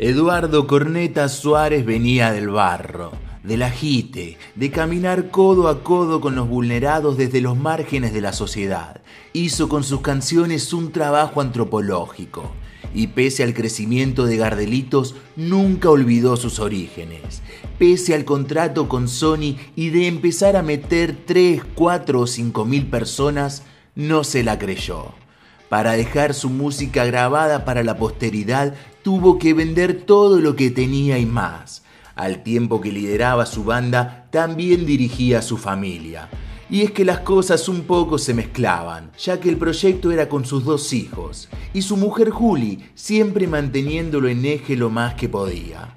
Eduardo Korneta Suárez venía del barro, del agite, de caminar codo a codo con los vulnerados desde los márgenes de la sociedad. Hizo con sus canciones un trabajo antropológico y pese al crecimiento de Gardelitos nunca olvidó sus orígenes. Pese al contrato con Sony y de empezar a meter 3, 4 o 5 mil personas, no se la creyó. Para dejar su música grabada para la posteridad tuvo que vender todo lo que tenía y más. Al tiempo que lideraba su banda, también dirigía a su familia. Y es que las cosas un poco se mezclaban, ya que el proyecto era con sus dos hijos y su mujer Juli, siempre manteniéndolo en eje lo más que podía.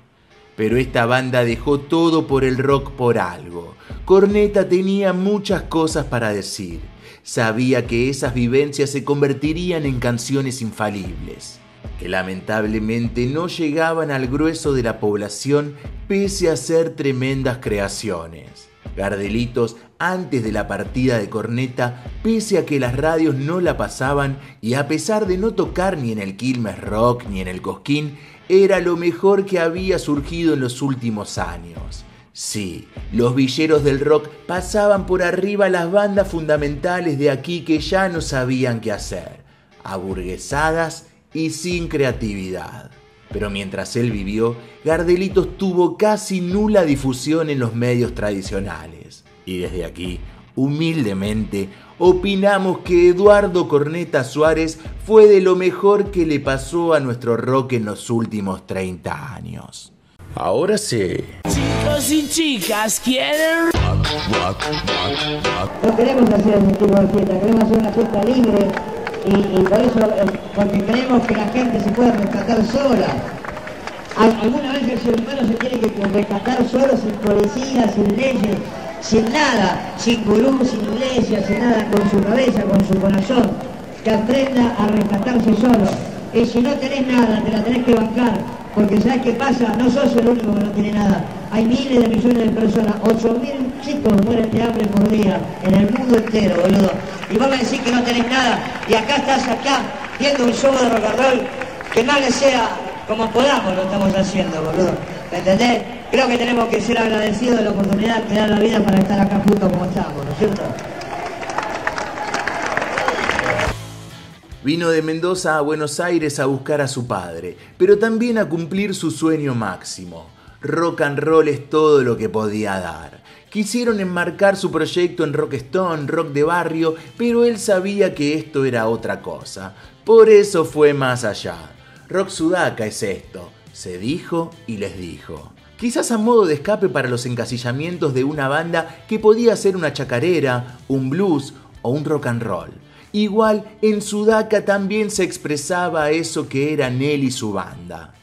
Pero esta banda dejó todo por el rock por algo. Korneta tenía muchas cosas para decir. Sabía que esas vivencias se convertirían en canciones infalibles, que lamentablemente no llegaban al grueso de la población pese a ser tremendas creaciones. Gardelitos, antes de la partida de Korneta, pese a que las radios no la pasaban y a pesar de no tocar ni en el Quilmes Rock ni en el Cosquín, era lo mejor que había surgido en los últimos años. Sí, los villeros del rock pasaban por arriba las bandas fundamentales de aquí que ya no sabían qué hacer, aburguesadas y sin creatividad. Pero mientras él vivió, Gardelitos tuvo casi nula difusión en los medios tradicionales. Y desde aquí, humildemente, opinamos que Eduardo Korneta Suárez fue de lo mejor que le pasó a nuestro rock en los últimos 30 años. Ahora sí. Chicos y chicas, ¿quieren? No queremos hacer un tipo de fiesta, queremos hacer una fiesta libre. Y por eso, porque creemos que la gente se puede rescatar sola. Alguna vez el ser humano se tiene que rescatar solo, sin policía, sin leyes, sin nada, sin gurú, sin iglesia, sin nada, con su cabeza, con su corazón, que aprenda a rescatarse solo. Y si no tenés nada, te la tenés que bancar, porque ¿sabés qué pasa? No sos el único que no tiene nada. Hay miles de millones de personas, 8.000 chicos mueren de hambre por día, en el mundo entero, boludo. Y vos me decís que no tenés nada, y acá estás acá, viendo un show de rock and roll, que más le sea como podamos lo estamos haciendo, boludo. ¿Me entendés? Creo que tenemos que ser agradecidos de la oportunidad que da la vida para estar acá juntos como estamos, ¿no es cierto? Vino de Mendoza a Buenos Aires a buscar a su padre, pero también a cumplir su sueño máximo. Rock and roll es todo lo que podía dar. Quisieron enmarcar su proyecto en rock stone, rock de barrio, pero él sabía que esto era otra cosa. Por eso fue más allá. Rock Sudaka es esto, se dijo y les dijo. Quizás a modo de escape para los encasillamientos de una banda que podía ser una chacarera, un blues o un rock and roll. Igual, en Sudaka también se expresaba eso que eran él y su banda,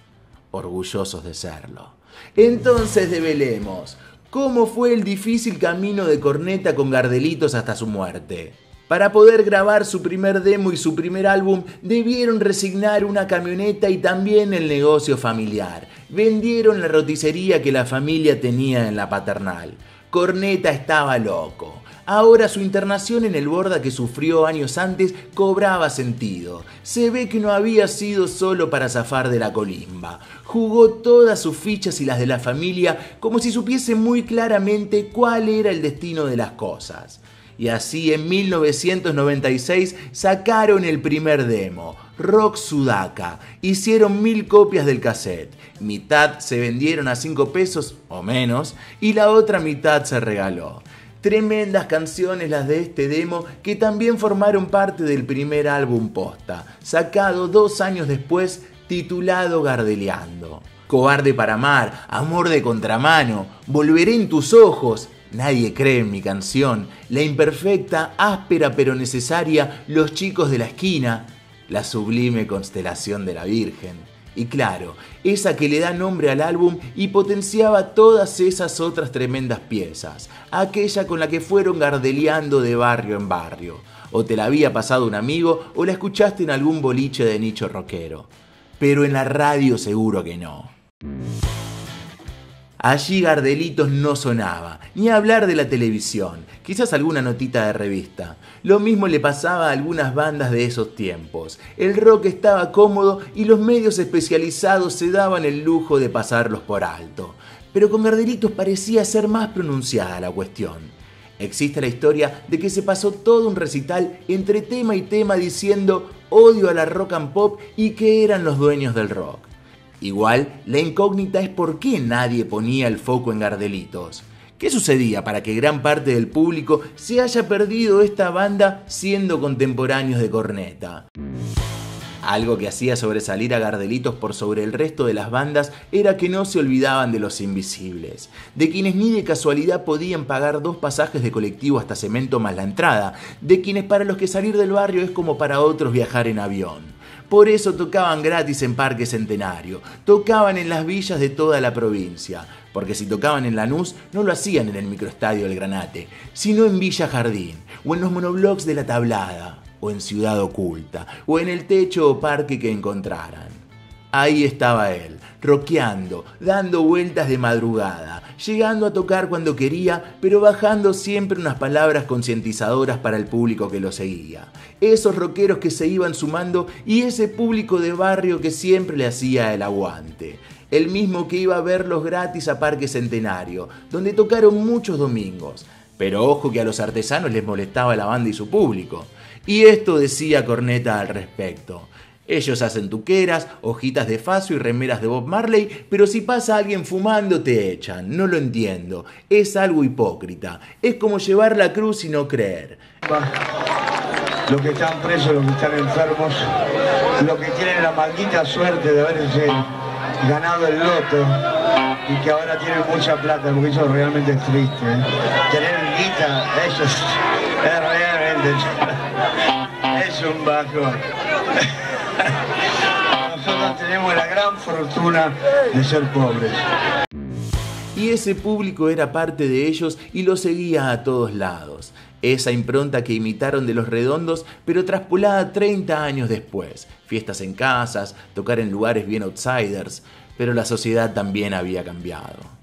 orgullosos de serlo. Entonces develemos, ¿cómo fue el difícil camino de Korneta con Gardelitos hasta su muerte? Para poder grabar su primer demo y su primer álbum, debieron resignar una camioneta y también el negocio familiar. Vendieron la roticería que la familia tenía en la Paternal. Korneta estaba loco. Ahora su internación en el Borda que sufrió años antes cobraba sentido. Se ve que no había sido solo para zafar de la colimba. Jugó todas sus fichas y las de la familia como si supiese muy claramente cuál era el destino de las cosas. Y así en 1996 sacaron el primer demo, Rock Sudaka. Hicieron 1000 copias del cassette. Mitad se vendieron a 5 pesos o menos y la otra mitad se regaló. Tremendas canciones las de este demo que también formaron parte del primer álbum posta, sacado 2 años después, titulado Gardeleando. Cobarde para amar, amor de contramano, volveré en tus ojos, nadie cree en mi canción, la imperfecta, áspera pero necesaria, los chicos de la esquina, la sublime constelación de la Virgen. Y claro, esa que le da nombre al álbum y potenciaba todas esas otras tremendas piezas, aquella con la que fueron gardeleando de barrio en barrio, o te la había pasado un amigo o la escuchaste en algún boliche de nicho rockero, pero en la radio seguro que no. Allí Gardelitos no sonaba, ni hablar de la televisión, quizás alguna notita de revista. Lo mismo le pasaba a algunas bandas de esos tiempos. El rock estaba cómodo y los medios especializados se daban el lujo de pasarlos por alto. Pero con Gardelitos parecía ser más pronunciada la cuestión. Existe la historia de que se pasó todo un recital entre tema y tema diciendo odio a la rock and pop y que eran los dueños del rock. Igual, la incógnita es por qué nadie ponía el foco en Gardelitos. ¿Qué sucedía para que gran parte del público se haya perdido esta banda siendo contemporáneos de Korneta? Algo que hacía sobresalir a Gardelitos por sobre el resto de las bandas era que no se olvidaban de los invisibles, de quienes ni de casualidad podían pagar dos pasajes de colectivo hasta Cemento más la entrada, de quienes para los que salir del barrio es como para otros viajar en avión. Por eso tocaban gratis en Parque Centenario, tocaban en las villas de toda la provincia, porque si tocaban en Lanús no lo hacían en el microestadio El Granate, sino en Villa Jardín o en los monoblocks de La Tablada, o en Ciudad Oculta, o en el techo o parque que encontraran. Ahí estaba él, rockeando, dando vueltas de madrugada, llegando a tocar cuando quería, pero bajando siempre unas palabras concientizadoras para el público que lo seguía. Esos rockeros que se iban sumando y ese público de barrio que siempre le hacía el aguante. El mismo que iba a verlos gratis a Parque Centenario, donde tocaron muchos domingos. Pero ojo que a los artesanos les molestaba la banda y su público. Y esto decía Korneta al respecto. Ellos hacen tuqueras, hojitas de faso y remeras de Bob Marley, pero si pasa alguien fumando te echan. No lo entiendo. Es algo hipócrita. Es como llevar la cruz y no creer. Los que están presos, los que están enfermos, los que tienen la maldita suerte de haberse ganado el loto y que ahora tienen mucha plata, porque eso realmente es triste. Tener guita, eso es realmente... Es un bajo. Nosotros tenemos la gran fortuna de ser pobres. Y ese público era parte de ellos y lo seguía a todos lados. Esa impronta que imitaron de Los Redondos, pero traspolada 30 años después. Fiestas en casas, tocar en lugares bien outsiders, pero la sociedad también había cambiado.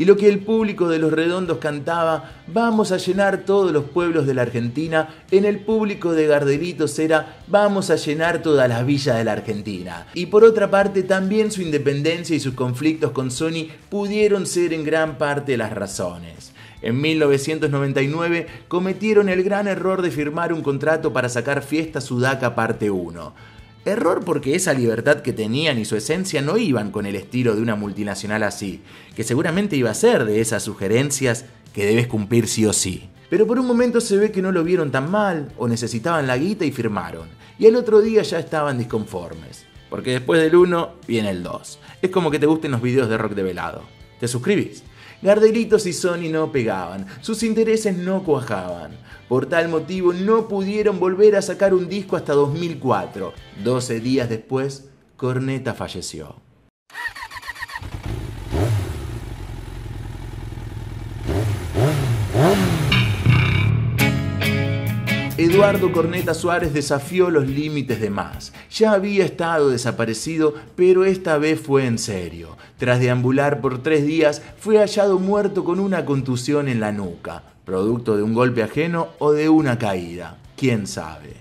Y lo que el público de Los Redondos cantaba, vamos a llenar todos los pueblos de la Argentina, en el público de Gardelitos era, vamos a llenar todas las villas de la Argentina. Y por otra parte, también su independencia y sus conflictos con Sony pudieron ser en gran parte las razones. En 1999 cometieron el gran error de firmar un contrato para sacar Fiesta Sudaka Parte 1. Error porque esa libertad que tenían y su esencia no iban con el estilo de una multinacional así, que seguramente iba a ser de esas sugerencias que debes cumplir sí o sí. Pero por un momento se ve que no lo vieron tan mal o necesitaban la guita y firmaron, y al otro día ya estaban disconformes, porque después del 1 viene el 2. Es como que te gusten los videos de rock de velado. ¿Te suscribís? Gardelitos y Sony no pegaban, sus intereses no cuajaban. Por tal motivo no pudieron volver a sacar un disco hasta 2004. 12 días después, Korneta falleció. Eduardo Korneta Suárez desafió los límites de más. Ya había estado desaparecido, pero esta vez fue en serio. Tras deambular por 3 días, fue hallado muerto con una contusión en la nuca, producto de un golpe ajeno o de una caída, quién sabe.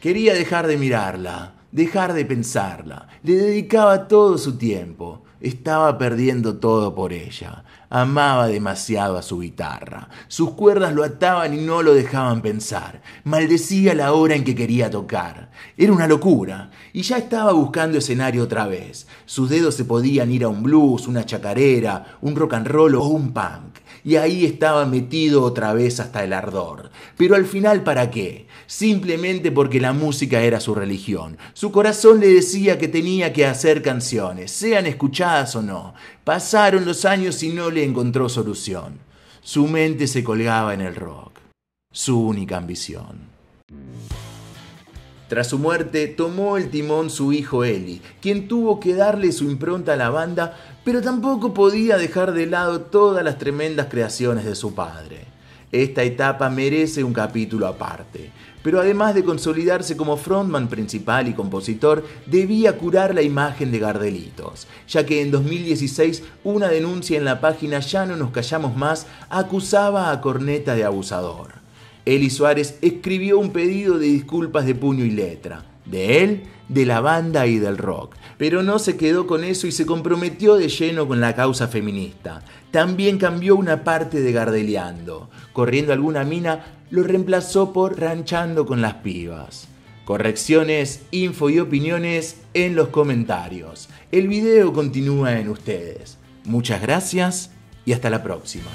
Quería dejar de mirarla, dejar de pensarla, le dedicaba todo su tiempo. Estaba perdiendo todo por ella. Amaba demasiado a su guitarra. Sus cuerdas lo ataban y no lo dejaban pensar. Maldecía la hora en que quería tocar. Era una locura. Y ya estaba buscando escenario otra vez. Sus dedos se podían ir a un blues, una chacarera, un rock and roll o un punk. Y ahí estaba metido otra vez hasta el ardor. Pero al final, ¿para qué? Simplemente porque la música era su religión. Su corazón le decía que tenía que hacer canciones, sean escuchadas o no. Pasaron los años y no le encontró solución. Su mente se colgaba en el rock. Su única ambición. Tras su muerte, tomó el timón su hijo Eli, quien tuvo que darle su impronta a la banda, pero tampoco podía dejar de lado todas las tremendas creaciones de su padre. Esta etapa merece un capítulo aparte. pero además de consolidarse como frontman principal y compositor, debía curar la imagen de Gardelitos, ya que en 2016 una denuncia en la página Ya no nos callamos más acusaba a Korneta de abusador. Eli Suárez escribió un pedido de disculpas de puño y letra, de él, de la banda y del rock, pero no se quedó con eso y se comprometió de lleno con la causa feminista. También cambió una parte de Gardeleando, Corriendo alguna mina lo reemplazó por Ranchando con las pibas. Correcciones, info y opiniones en los comentarios. El video continúa en ustedes. Muchas gracias y hasta la próxima.